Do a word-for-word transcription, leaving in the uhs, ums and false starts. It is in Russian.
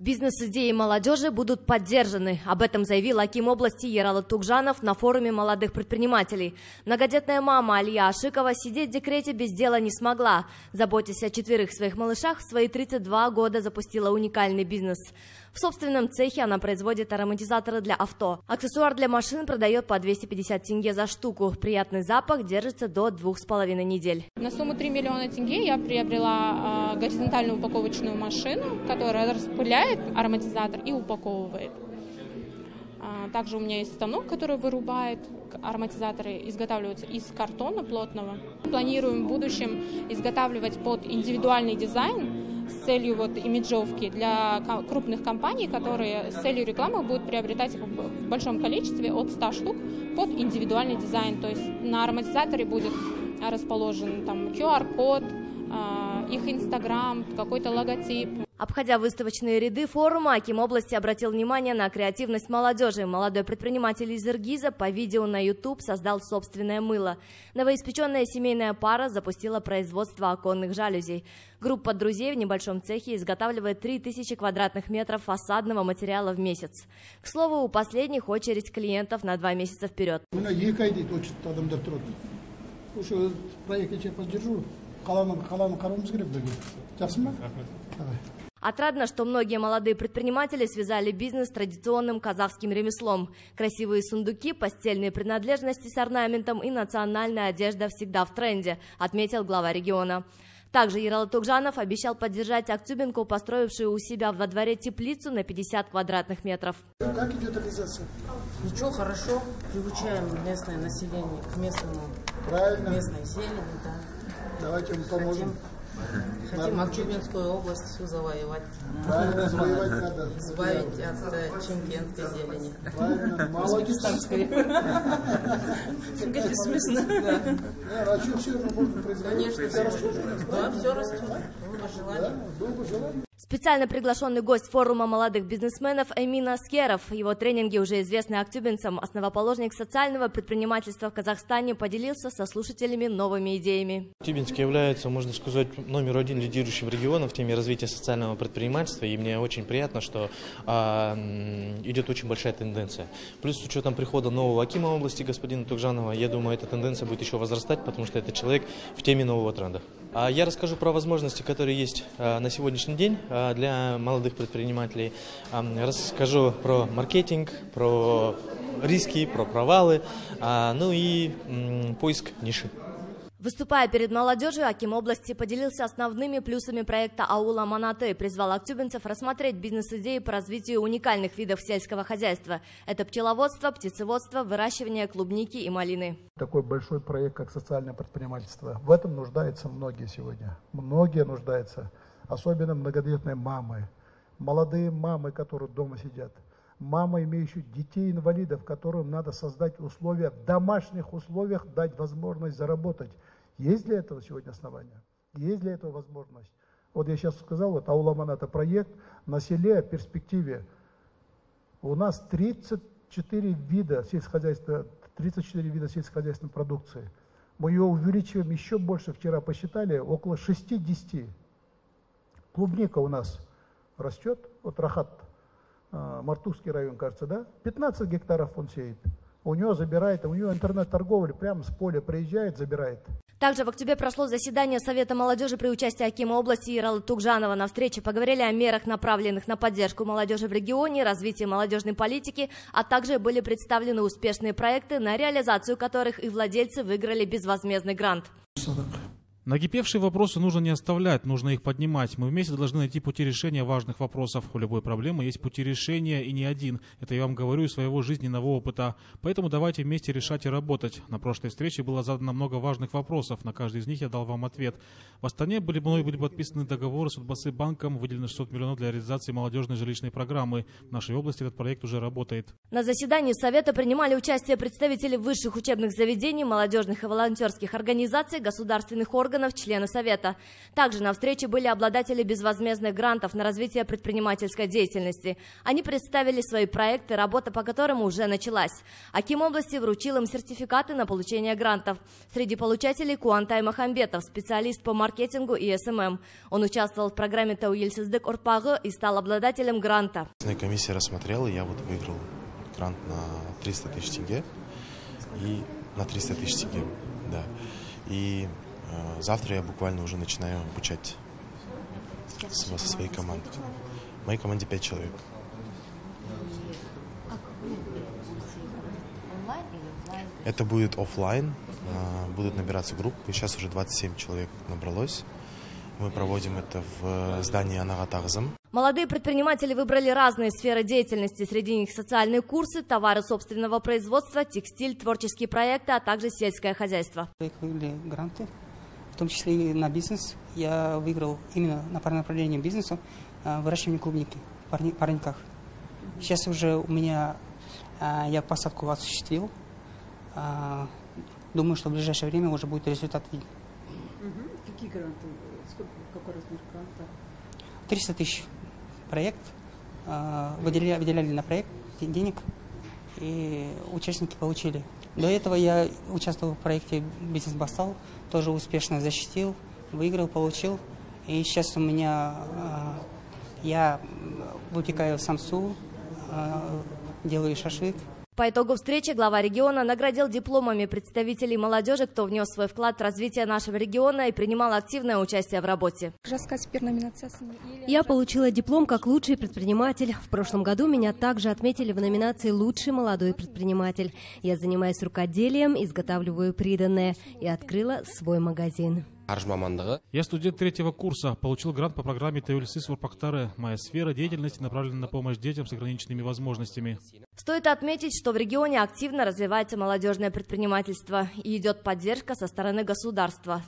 Бизнес-идеи молодежи будут поддержаны. Об этом заявил аким области Ералы Тугжанов на форуме молодых предпринимателей. Многодетная мама Алия Ашикова сидеть в декрете без дела не смогла. Заботясь о четверых своих малышах, в свои тридцать два года запустила уникальный бизнес. В собственном цехе она производит ароматизаторы для авто. Аксессуар для машин продает по двести пятьдесят тенге за штуку. Приятный запах держится до двух с половиной недель. На сумму три миллиона тенге я приобрела горизонтальную упаковочную машину, которая распыляет ароматизатор и упаковывает. Также у меня есть станок, который вырубает. Ароматизаторы изготавливаются из картона плотного. Планируем в будущем изготавливать под индивидуальный дизайн с целью вот имиджовки для крупных компаний, которые с целью рекламы будут приобретать их в большом количестве от ста штук под индивидуальный дизайн. То есть на ароматизаторе будет расположен там ку ар код, их инстаграм, какой-то логотип. Обходя выставочные ряды форума, аким области обратил внимание на креативность молодежи. Молодой предприниматель из Иргиза по видео на ютуб создал собственное мыло. Новоиспеченная семейная пара запустила производство оконных жалюзей. Группа друзей в небольшом цехе изготавливает три тысячи квадратных метров фасадного материала в месяц. К слову, у последних очередь клиентов на два месяца вперед. Отрадно, что многие молодые предприниматели связали бизнес с традиционным казахским ремеслом. Красивые сундуки, постельные принадлежности с орнаментом и национальная одежда всегда в тренде, отметил глава региона. Также Ералы Тугжанов обещал поддержать актюбинку, построившую у себя во дворе теплицу на пятьдесят квадратных метров. Как идет организация? Ничего, хорошо. Приучаем местное население к местному, местной зелени. Да. Давайте им поможем. Хотим Актюбинскую область всю завоевать. Правильно, завоевать надо. Избавить от чимкенской зелени. Правильно, молодец. Конечно, смешно. Да, а что все можно производить? Конечно, все растет. Долго желание. Специально приглашенный гость форума молодых бизнесменов Эмина Аскеров. Его тренинги уже известны актюбинцам. Основоположник социального предпринимательства в Казахстане поделился со слушателями новыми идеями. Актюбинск является, можно сказать, номер один лидирующим регионом в теме развития социального предпринимательства. И мне очень приятно, что а, идет очень большая тенденция. Плюс с учетом прихода нового акима области господина Тугжанова, я думаю, эта тенденция будет еще возрастать, потому что это человек в теме нового тренда. А я расскажу про возможности, которые есть а, на сегодняшний день для молодых предпринимателей. Расскажу про маркетинг, про риски, про провалы, ну и поиск ниши. Выступая перед молодежью, аким области поделился основными плюсами проекта «Ауыл аманаты» и призвал актюбинцев рассмотреть бизнес-идеи по развитию уникальных видов сельского хозяйства. Это пчеловодство, птицеводство, выращивание клубники и малины. Такой большой проект, как социальное предпринимательство. В этом нуждаются многие сегодня. Многие нуждаются. Особенно многодетные мамы, молодые мамы, которые дома сидят, мамы, имеющие детей-инвалидов, которым надо создать условия, в домашних условиях дать возможность заработать. Есть для этого сегодня основания? Есть для этого возможность? Вот я сейчас сказал, вот «Ауыл аманаты» проект на селе, в перспективе. У нас тридцать четыре вида сельскохозяйственного, тридцать четыре вида сельскохозяйственной продукции. Мы ее увеличиваем еще больше, вчера посчитали, около шестидесяти. Клубника у нас растет, вот Рахат, Мартукский район, кажется, да? пятнадцать гектаров он сеет. У него забирает, у него интернет-торговля прямо с поля приезжает, забирает. Также в октябре прошло заседание Совета молодежи при участии акима области Ералы Тугжанова. На встрече поговорили о мерах, направленных на поддержку молодежи в регионе, развитие молодежной политики, а также были представлены успешные проекты, на реализацию которых и владельцы выиграли безвозмездный грант. Накипевшие вопросы нужно не оставлять, нужно их поднимать. Мы вместе должны найти пути решения важных вопросов. У любой проблемы есть пути решения, и не один. Это я вам говорю из своего жизненного опыта. Поэтому давайте вместе решать и работать. На прошлой встрече было задано много важных вопросов. На каждый из них я дал вам ответ. В Астане были мной были подписаны договоры с отбасы банком, выделены шестьсот миллионов для реализации молодежной жилищной программы. В нашей области этот проект уже работает. На заседании Совета принимали участие представители высших учебных заведений, молодежных и волонтерских организаций, государственных органов, органов, члены Совета. Также на встрече были обладатели безвозмездных грантов на развитие предпринимательской деятельности. Они представили свои проекты, работа по которым уже началась. Аким области вручил им сертификаты на получение грантов. Среди получателей Куантай Махамбетов, специалист по маркетингу и СММ. Он участвовал в программе «То у корпаг» и стал обладателем гранта. Комиссия рассмотрела, и я вот выиграл грант на триста тысяч тенге. И на триста тысяч тенге, да. И э, завтра я буквально уже начинаю обучать со своей команды. В моей команде пять человек. Это будет офлайн, э, будут набираться группы. Сейчас уже двадцать семь человек набралось. Мы проводим это в здании Анагатагзам. Молодые предприниматели выбрали разные сферы деятельности. Среди них социальные курсы, товары собственного производства, текстиль, творческие проекты, а также сельское хозяйство. Выиграли гранты, в том числе и на бизнес. Я выиграл именно на направлении бизнеса выращивание клубники в парниках. Сейчас уже у меня я посадку осуществил. Думаю, что в ближайшее время уже будет результат виден. Какие гранты? Сколько, какой размер гранта? триста тысяч проект. Выделяли, выделяли на проект денег, и участники получили. До этого я участвовал в проекте «Бизнес Бастал», тоже успешно защитил, выиграл, получил. И сейчас у меня я выпекаю самсу, делаю шашлык. По итогу встречи глава региона наградил дипломами представителей молодежи, кто внес свой вклад в развитие нашего региона и принимал активное участие в работе. Я получила диплом как лучший предприниматель. В прошлом году меня также отметили в номинации «Лучший молодой предприниматель». Я занимаюсь рукоделием, изготавливаю приданное и открыла свой магазин. Я студент третьего курса, получил грант по программе «Тавильсы Сурпактаре». Моя сфера деятельности направлена на помощь детям с ограниченными возможностями. Стоит отметить, что в регионе активно развивается молодежное предпринимательство и идет поддержка со стороны государства.